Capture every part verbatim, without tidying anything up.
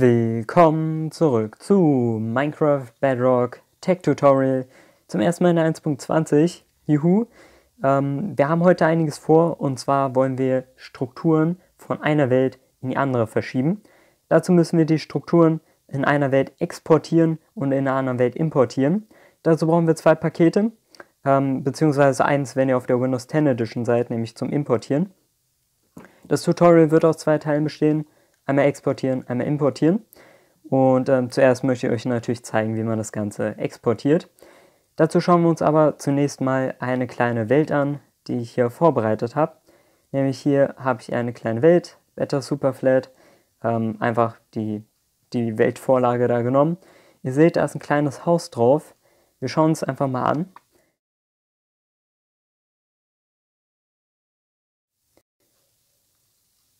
Willkommen zurück zu Minecraft Bedrock Tech Tutorial. Zum ersten Mal in eins Punkt zwanzig. Juhu! Ähm, wir haben heute einiges vor, und zwar wollen wir Strukturen von einer Welt in die andere verschieben. Dazu müssen wir die Strukturen in einer Welt exportieren und in einer anderen Welt importieren. Dazu brauchen wir zwei Pakete, ähm, beziehungsweise eins, wenn ihr auf der Windows zehn Edition seid, nämlich zum Importieren. Das Tutorial wird aus zwei Teilen bestehen. Einmal exportieren, einmal importieren. Und ähm, zuerst möchte ich euch natürlich zeigen, wie man das Ganze exportiert. Dazu schauen wir uns aber zunächst mal eine kleine Welt an, die ich hier vorbereitet habe. Nämlich hier habe ich eine kleine Welt, Better Superflat, ähm, einfach die, die Weltvorlage da genommen. Ihr seht, da ist ein kleines Haus drauf. Wir schauen uns einfach mal an.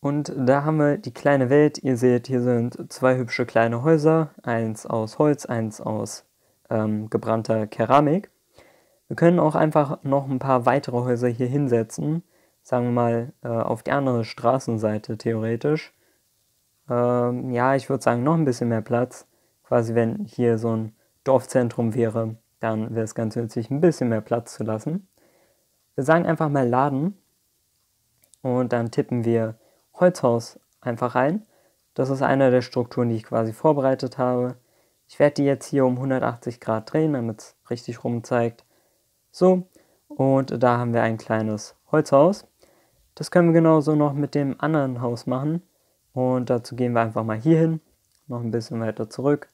Und da haben wir die kleine Welt. Ihr seht, hier sind zwei hübsche kleine Häuser. Eins aus Holz, eins aus ähm, gebrannter Keramik. Wir können auch einfach noch ein paar weitere Häuser hier hinsetzen. Sagen wir mal äh, auf die andere Straßenseite theoretisch. Ähm, ja, ich würde sagen, noch ein bisschen mehr Platz. Quasi wenn hier so ein Dorfzentrum wäre, dann wäre es ganz nützlich, ein bisschen mehr Platz zu lassen. Wir sagen einfach mal laden. Und dann tippen wir Holzhaus einfach rein. Das ist eine der Strukturen, die ich quasi vorbereitet habe. Ich werde die jetzt hier um hundertachtzig Grad drehen, damit es richtig rum zeigt. So, und da haben wir ein kleines Holzhaus. Das können wir genauso noch mit dem anderen Haus machen. Und dazu gehen wir einfach mal hier hin, noch ein bisschen weiter zurück,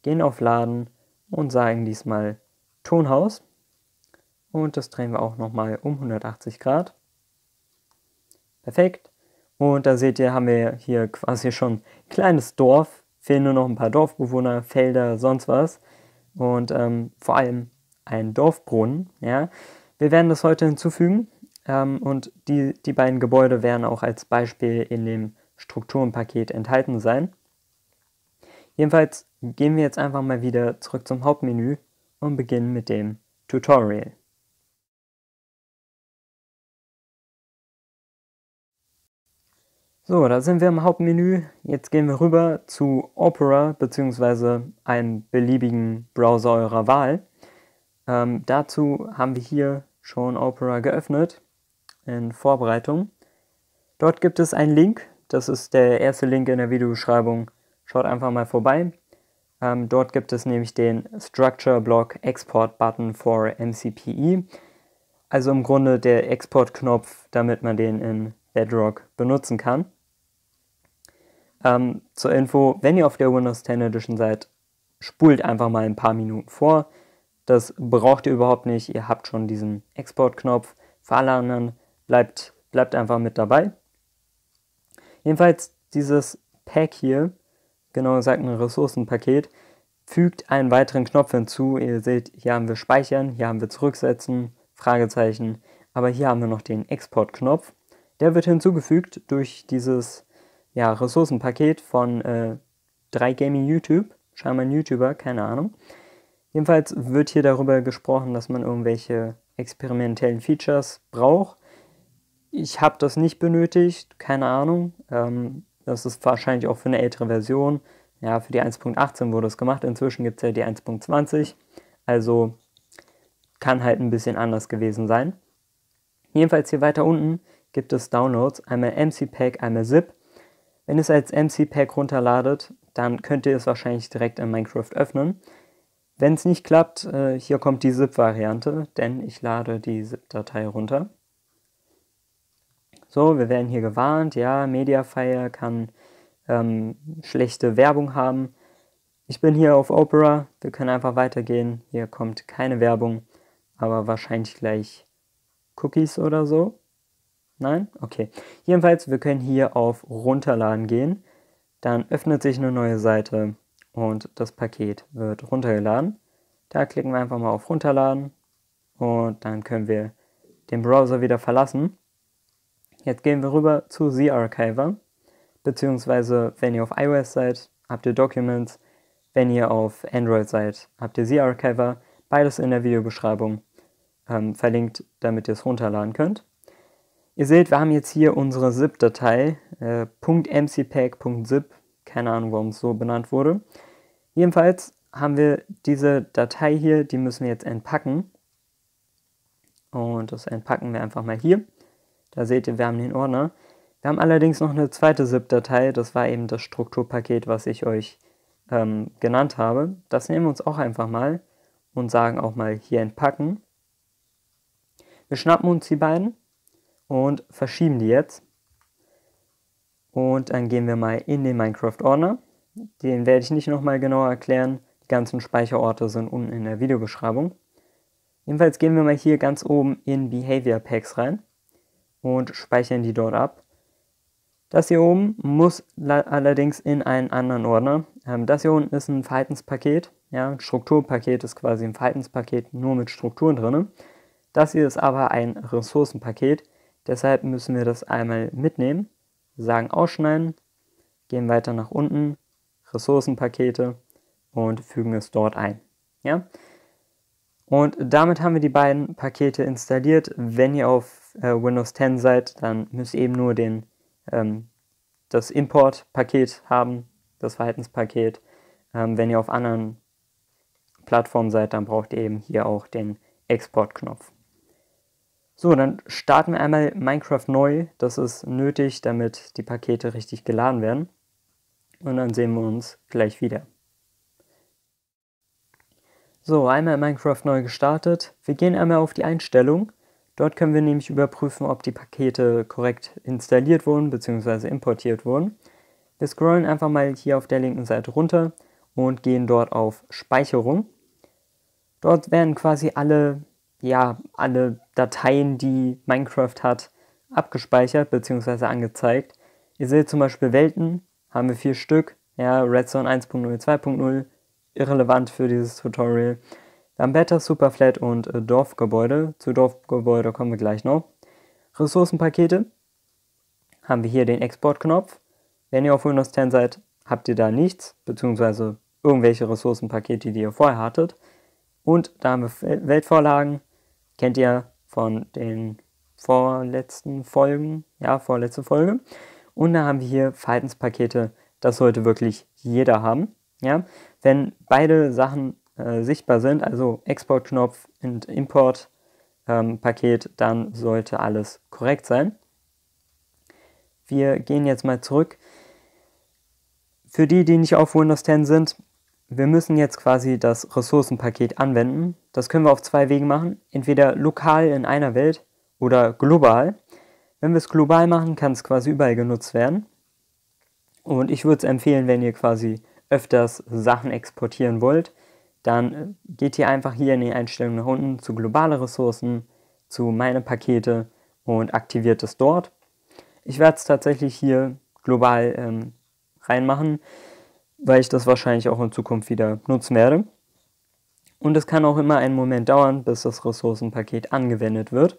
gehen auf Laden und sagen diesmal Tonhaus. Und das drehen wir auch nochmal um hundertachtzig Grad. Perfekt. Und da seht ihr, haben wir hier quasi schon ein kleines Dorf, fehlen nur noch ein paar Dorfbewohner, Felder, sonst was und ähm, vor allem ein Dorfbrunnen. Ja. Wir werden das heute hinzufügen ähm, und die, die beiden Gebäude werden auch als Beispiel in dem Strukturenpaket enthalten sein. Jedenfalls gehen wir jetzt einfach mal wieder zurück zum Hauptmenü und beginnen mit dem Tutorial. So, da sind wir im Hauptmenü. Jetzt gehen wir rüber zu Opera bzw. einem beliebigen Browser eurer Wahl. Ähm, dazu haben wir hier schon Opera geöffnet in Vorbereitung. Dort gibt es einen Link. Das ist der erste Link in der Videobeschreibung. Schaut einfach mal vorbei. Ähm, dort gibt es nämlich den Structure Block Export Button for M C P E. Also im Grunde der Export-Knopf, damit man den in Bedrock benutzen kann. Ähm, zur Info, wenn ihr auf der Windows zehn Edition seid, spult einfach mal ein paar Minuten vor. Das braucht ihr überhaupt nicht, ihr habt schon diesen Export-Knopf. Für alle anderen bleibt, bleibt einfach mit dabei. Jedenfalls dieses Pack hier, genau gesagt ein Ressourcenpaket, fügt einen weiteren Knopf hinzu. Ihr seht, hier haben wir Speichern, hier haben wir Zurücksetzen, Fragezeichen, aber hier haben wir noch den Export-Knopf. Der wird hinzugefügt durch dieses ja, Ressourcenpaket von äh, drei Gaming YouTube, scheinbar ein YouTuber, keine Ahnung. Jedenfalls wird hier darüber gesprochen, dass man irgendwelche experimentellen Features braucht. Ich habe das nicht benötigt, keine Ahnung. Ähm, das ist wahrscheinlich auch für eine ältere Version. Ja, für die eins Punkt achtzehn wurde es gemacht, inzwischen gibt es ja die eins Punkt zwanzig. Also kann halt ein bisschen anders gewesen sein. Jedenfalls hier weiter unten gibt es Downloads, einmal M C Pack, einmal Zip. Wenn ihr es als M C Pack runterladet, dann könnt ihr es wahrscheinlich direkt in Minecraft öffnen. Wenn es nicht klappt, äh, hier kommt die Zip-Variante, denn ich lade die Zip-Datei runter. So, wir werden hier gewarnt, ja, Mediafire kann ähm, schlechte Werbung haben. Ich bin hier auf Opera, wir können einfach weitergehen, hier kommt keine Werbung, aber wahrscheinlich gleich Cookies oder so. Nein? Okay. Jedenfalls, wir können hier auf Runterladen gehen. Dann öffnet sich eine neue Seite und das Paket wird runtergeladen. Da klicken wir einfach mal auf Runterladen und dann können wir den Browser wieder verlassen. Jetzt gehen wir rüber zu ZArchiver, beziehungsweise wenn ihr auf iOS seid, habt ihr Documents. Wenn ihr auf Android seid, habt ihr ZArchiver. Beides in der Videobeschreibung ähm, verlinkt, damit ihr es runterladen könnt. Ihr seht, wir haben jetzt hier unsere ZIP-Datei, äh, .mcpack.zip, Keine Ahnung, warum es so benannt wurde. Jedenfalls haben wir diese Datei hier, die müssen wir jetzt entpacken. Und das entpacken wir einfach mal hier. Da seht ihr, wir haben den Ordner. Wir haben allerdings noch eine zweite ZIP-Datei. Das war eben das Strukturpaket, was ich euch ähm, genannt habe. Das nehmen wir uns auch einfach mal und sagen auch mal hier entpacken. Wir schnappen uns die beiden und verschieben die jetzt. Und dann gehen wir mal in den Minecraft-Ordner. Den werde ich nicht nochmal genauer erklären. Die ganzen Speicherorte sind unten in der Videobeschreibung. Jedenfalls gehen wir mal hier ganz oben in Behavior Packs rein und speichern die dort ab. Das hier oben muss allerdings in einen anderen Ordner. Ähm, das hier unten ist ein Verhaltenspaket. Ja, ein Strukturpaket ist quasi ein Verhaltenspaket, nur mit Strukturen drin. Das hier ist aber ein Ressourcenpaket. Deshalb müssen wir das einmal mitnehmen. Sagen ausschneiden, gehen weiter nach unten, Ressourcenpakete und fügen es dort ein. Ja? Und damit haben wir die beiden Pakete installiert. Wenn ihr auf äh, Windows zehn seid, dann müsst ihr eben nur den, ähm, das Import-Paket haben, das Verhaltenspaket. Ähm, wenn ihr auf anderen Plattformen seid, dann braucht ihr eben hier auch den Export-Knopf. So, dann starten wir einmal Minecraft neu. Das ist nötig, damit die Pakete richtig geladen werden. Und dann sehen wir uns gleich wieder. So, einmal Minecraft neu gestartet. Wir gehen einmal auf die Einstellung. Dort können wir nämlich überprüfen, ob die Pakete korrekt installiert wurden bzw. importiert wurden. Wir scrollen einfach mal hier auf der linken Seite runter und gehen dort auf Speicherung. Dort werden quasi alle... ja, alle Dateien, die Minecraft hat, abgespeichert bzw. angezeigt. Ihr seht zum Beispiel Welten, haben wir vier Stück, ja, Redstone eins punkt null, zwei punkt null, irrelevant für dieses Tutorial. Dann Better Superflat und Dorfgebäude, zu Dorfgebäude kommen wir gleich noch. Ressourcenpakete, haben wir hier den Exportknopf. Wenn ihr auf Windows zehn seid, habt ihr da nichts, beziehungsweise irgendwelche Ressourcenpakete, die ihr vorher hattet. Und da haben wir Weltvorlagen. Kennt ihr von den vorletzten Folgen, ja, vorletzte Folge. Und da haben wir hier Verhaltenspakete, das sollte wirklich jeder haben. Ja? Wenn beide Sachen äh, sichtbar sind, also Exportknopf und Importpaket, ähm, dann sollte alles korrekt sein. Wir gehen jetzt mal zurück. Für die, die nicht auf Windows zehn sind, wir müssen jetzt quasi das Ressourcenpaket anwenden. Das können wir auf zwei Wegen machen. Entweder lokal in einer Welt oder global. Wenn wir es global machen, kann es quasi überall genutzt werden. Und ich würde es empfehlen, wenn ihr quasi öfters Sachen exportieren wollt, dann geht ihr einfach hier in die Einstellungen nach unten zu globale Ressourcen, zu meine Pakete und aktiviert es dort. Ich werde es tatsächlich hier global ähm, reinmachen, weil ich das wahrscheinlich auch in Zukunft wieder nutzen werde. Und es kann auch immer einen Moment dauern, bis das Ressourcenpaket angewendet wird.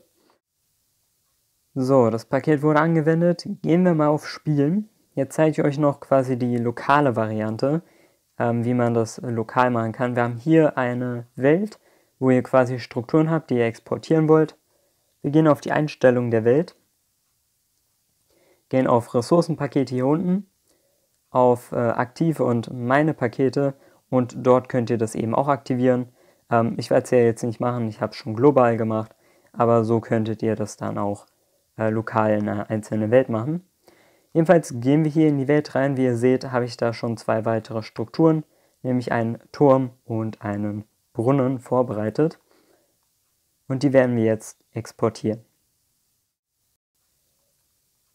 So, das Paket wurde angewendet. Gehen wir mal auf Spielen. Jetzt zeige ich euch noch quasi die lokale Variante, ähm, wie man das lokal machen kann. Wir haben hier eine Welt, wo ihr quasi Strukturen habt, die ihr exportieren wollt. Wir gehen auf die Einstellung der Welt, gehen auf Ressourcenpakete hier unten, auf äh, aktive und meine Pakete und dort könnt ihr das eben auch aktivieren. Ähm, ich werde es ja jetzt nicht machen, ich habe es schon global gemacht, aber so könntet ihr das dann auch äh, lokal in einer einzelnen Welt machen. Jedenfalls gehen wir hier in die Welt rein. Wie ihr seht, habe ich da schon zwei weitere Strukturen, nämlich einen Turm und einen Brunnen vorbereitet und die werden wir jetzt exportieren.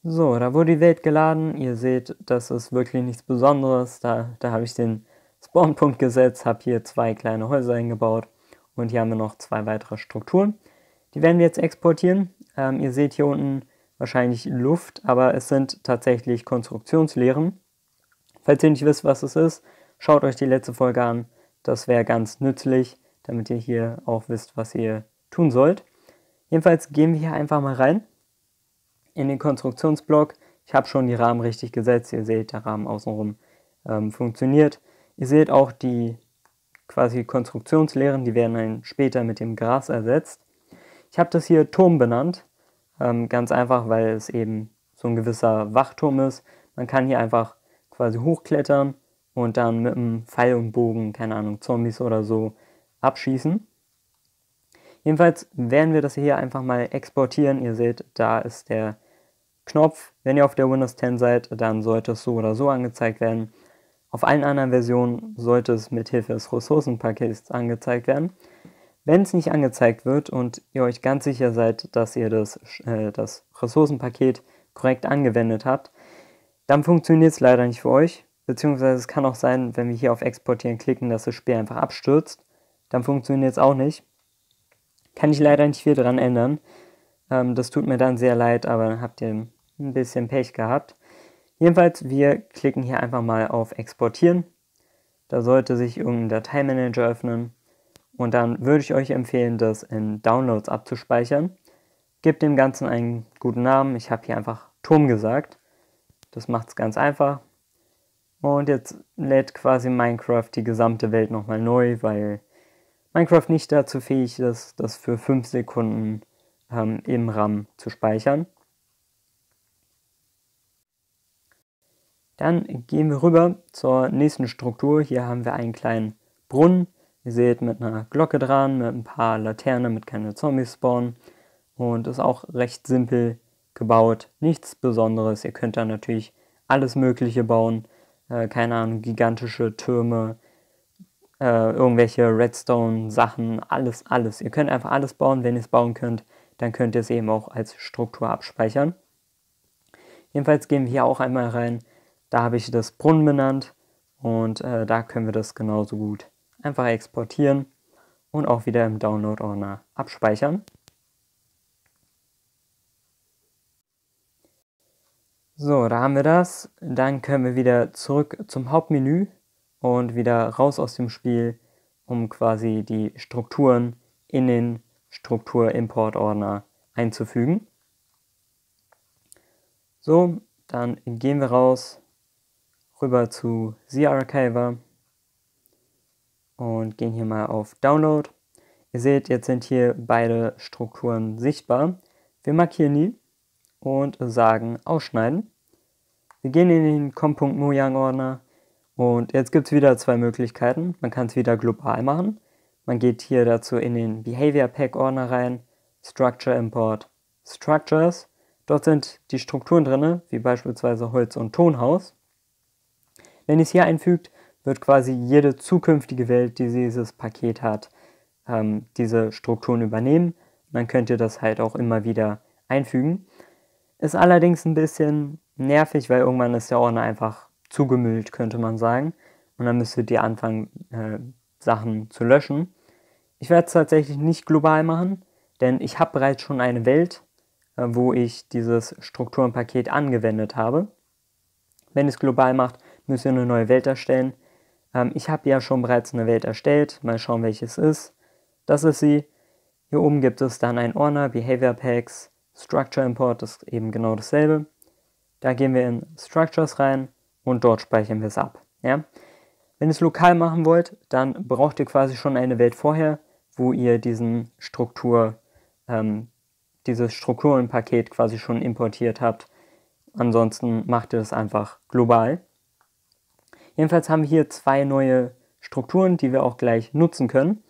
So, da wurde die Welt geladen. Ihr seht, das ist wirklich nichts Besonderes. Da, da habe ich den Spawnpunkt gesetzt, habe hier zwei kleine Häuser eingebaut und hier haben wir noch zwei weitere Strukturen. Die werden wir jetzt exportieren. Ähm, ihr seht hier unten wahrscheinlich Luft, aber es sind tatsächlich Konstruktionslehren. Falls ihr nicht wisst, was es ist, schaut euch die letzte Folge an. Das wäre ganz nützlich, damit ihr hier auch wisst, was ihr tun sollt. Jedenfalls gehen wir hier einfach mal rein in den Konstruktionsblock. Ich habe schon die Rahmen richtig gesetzt. Ihr seht, der Rahmen außenrum ähm, funktioniert. Ihr seht auch die quasi Konstruktionslehren, die werden dann später mit dem Gras ersetzt. Ich habe das hier Turm benannt, ähm, ganz einfach, weil es eben so ein gewisser Wachturm ist. Man kann hier einfach quasi hochklettern und dann mit einem Pfeil und Bogen, keine Ahnung, Zombies oder so abschießen. Jedenfalls werden wir das hier einfach mal exportieren. Ihr seht, da ist der Knopf. Wenn ihr auf der Windows zehn seid, dann sollte es so oder so angezeigt werden. Auf allen anderen Versionen sollte es mithilfe des Ressourcenpakets angezeigt werden. Wenn es nicht angezeigt wird und ihr euch ganz sicher seid, dass ihr das, äh, das Ressourcenpaket korrekt angewendet habt, dann funktioniert es leider nicht für euch. Beziehungsweise es kann auch sein, wenn wir hier auf Exportieren klicken, dass das Spiel einfach abstürzt. Dann funktioniert es auch nicht. Kann ich leider nicht viel dran ändern. Ähm, das tut mir dann sehr leid, aber dann habt ihr ein bisschen Pech gehabt. Jedenfalls, wir klicken hier einfach mal auf Exportieren. Da sollte sich irgendein Dateimanager öffnen. Und dann würde ich euch empfehlen, das in Downloads abzuspeichern. Gebt dem Ganzen einen guten Namen. Ich habe hier einfach Turm gesagt. Das macht es ganz einfach. Und jetzt lädt quasi Minecraft die gesamte Welt nochmal neu, weil Minecraft nicht dazu fähig ist, das für fünf Sekunden ähm, im RAM zu speichern. Dann gehen wir rüber zur nächsten Struktur. Hier haben wir einen kleinen Brunnen. Ihr seht, mit einer Glocke dran, mit ein paar Laternen, damit keine Zombies spawnen. Und ist auch recht simpel gebaut. Nichts Besonderes. Ihr könnt da natürlich alles Mögliche bauen. Äh, keine Ahnung, gigantische Türme, äh, irgendwelche Redstone-Sachen, alles, alles. Ihr könnt einfach alles bauen. Wenn ihr es bauen könnt, dann könnt ihr es eben auch als Struktur abspeichern. Jedenfalls gehen wir hier auch einmal rein. Da habe ich das Brunnen benannt und äh, da können wir das genauso gut einfach exportieren und auch wieder im Download-Ordner abspeichern. So, da haben wir das. Dann können wir wieder zurück zum Hauptmenü und wieder raus aus dem Spiel, um quasi die Strukturen in den Struktur-Import-Ordner einzufügen. So, dann gehen wir raus rüber zu ZArchiver und gehen hier mal auf Download. Ihr seht, jetzt sind hier beide Strukturen sichtbar. Wir markieren die und sagen Ausschneiden. Wir gehen in den com.mojang-Ordner und jetzt gibt es wieder zwei Möglichkeiten. Man kann es wieder global machen. Man geht hier dazu in den Behavior Pack-Ordner rein, Structure Import, Structures. Dort sind die Strukturen drin, wie beispielsweise Holz- und Tonhaus. Wenn ihr es hier einfügt, wird quasi jede zukünftige Welt, die dieses Paket hat, ähm, diese Strukturen übernehmen. Dann könnt ihr das halt auch immer wieder einfügen. Ist allerdings ein bisschen nervig, weil irgendwann ist der Ordner einfach zugemüllt, könnte man sagen. Und dann müsstet ihr anfangen, äh, Sachen zu löschen. Ich werde es tatsächlich nicht global machen, denn ich habe bereits schon eine Welt, äh, wo ich dieses Strukturenpaket angewendet habe. Wenn ihr es global macht, müsst ihr eine neue Welt erstellen. Ähm, ich habe ja schon bereits eine Welt erstellt. Mal schauen, welche es ist. Das ist sie. Hier oben gibt es dann einen Ordner, Behavior Packs, Structure Import ist eben genau dasselbe. Da gehen wir in Structures rein und dort speichern wir es ab. Ja? Wenn ihr es lokal machen wollt, dann braucht ihr quasi schon eine Welt vorher, wo ihr diesen Struktur, ähm, dieses Strukturenpaket quasi schon importiert habt. Ansonsten macht ihr das einfach global. Jedenfalls haben wir hier zwei neue Strukturen, die wir auch gleich nutzen können.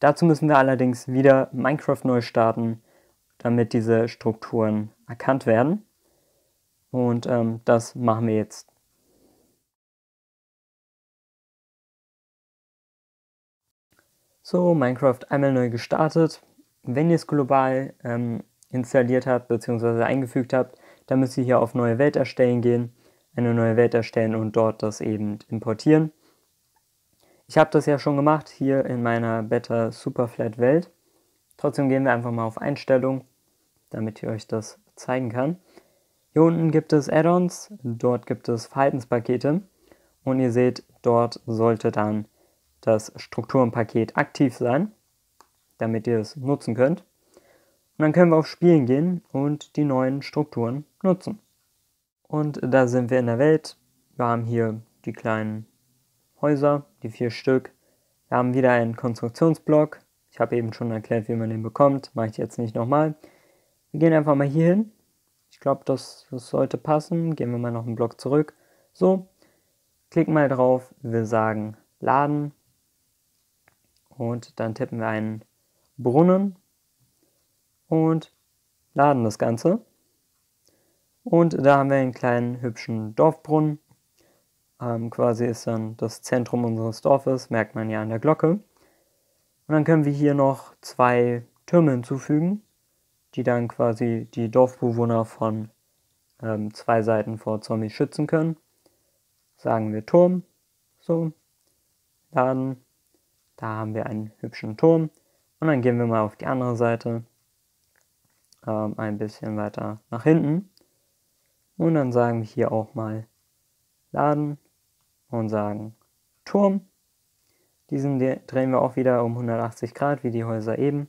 Dazu müssen wir allerdings wieder Minecraft neu starten, damit diese Strukturen erkannt werden. Und ähm, das machen wir jetzt. So, Minecraft einmal neu gestartet. Wenn ihr es global ähm, installiert habt bzw. eingefügt habt, dann müsst ihr hier auf Neue Welt erstellen gehen, eine neue Welt erstellen und dort das eben importieren. Ich habe das ja schon gemacht, hier in meiner Better Superflat Welt. Trotzdem gehen wir einfach mal auf Einstellungen, damit ich euch das zeigen kann. Hier unten gibt es Add-ons, dort gibt es Verhaltenspakete und ihr seht, dort sollte dann das Strukturenpaket aktiv sein, damit ihr es nutzen könnt. Und dann können wir auf Spielen gehen und die neuen Strukturen nutzen. Und da sind wir in der Welt. Wir haben hier die kleinen Häuser, die vier Stück. Wir haben wieder einen Konstruktionsblock. Ich habe eben schon erklärt, wie man den bekommt. Mache ich jetzt nicht nochmal. Wir gehen einfach mal hier hin. Ich glaube, das, das sollte passen. Gehen wir mal noch einen Block zurück. So, Klicken mal drauf, wir sagen Laden und dann tippen wir einen Brunnen und laden das Ganze. Und da haben wir einen kleinen hübschen Dorfbrunnen. Ähm, quasi ist dann das Zentrum unseres Dorfes, merkt man ja an der Glocke. Und dann können wir hier noch zwei Türme hinzufügen, die dann quasi die Dorfbewohner von ähm, zwei Seiten vor Zombies schützen können. Sagen wir Turm, so, laden, da haben wir einen hübschen Turm und dann gehen wir mal auf die andere Seite, ähm, ein bisschen weiter nach hinten und dann sagen wir hier auch mal laden und sagen Turm, diesen drehen wir auch wieder um hundertachtzig Grad wie die Häuser eben,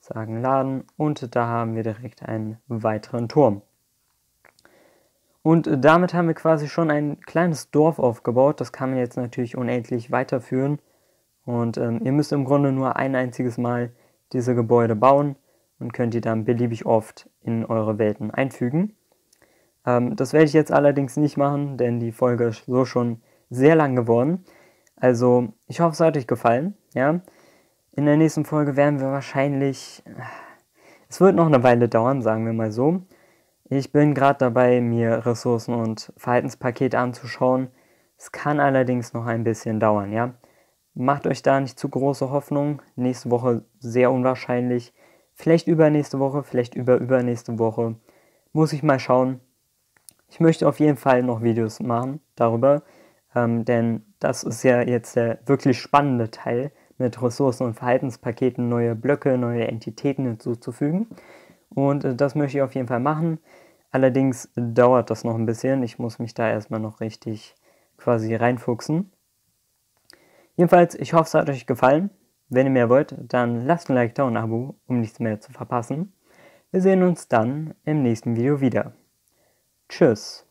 sagen laden und da haben wir direkt einen weiteren Turm. Und damit haben wir quasi schon ein kleines Dorf aufgebaut. Das kann man jetzt natürlich unendlich weiterführen. Und ähm, ihr müsst im Grunde nur ein einziges Mal diese Gebäude bauen und könnt die dann beliebig oft in eure Welten einfügen. Ähm, das werde ich jetzt allerdings nicht machen, denn die Folge ist so schon sehr lang geworden. Also ich hoffe, es hat euch gefallen. Ja? In der nächsten Folge werden wir wahrscheinlich... Es wird noch eine Weile dauern, sagen wir mal so. Ich bin gerade dabei, mir Ressourcen- und Verhaltenspakete anzuschauen. Es kann allerdings noch ein bisschen dauern, ja. Macht euch da nicht zu große Hoffnung. Nächste Woche sehr unwahrscheinlich. Vielleicht übernächste Woche, vielleicht über übernächste Woche. Muss ich mal schauen. Ich möchte auf jeden Fall noch Videos machen darüber, ähm, denn das ist ja jetzt der wirklich spannende Teil, mit Ressourcen- und Verhaltenspaketen neue Blöcke, neue Entitäten hinzuzufügen. Und das möchte ich auf jeden Fall machen. Allerdings dauert das noch ein bisschen. Ich muss mich da erstmal noch richtig quasi reinfuchsen. Jedenfalls, ich hoffe, es hat euch gefallen. Wenn ihr mehr wollt, dann lasst ein Like da und ein Abo, um nichts mehr zu verpassen. Wir sehen uns dann im nächsten Video wieder. Tschüss.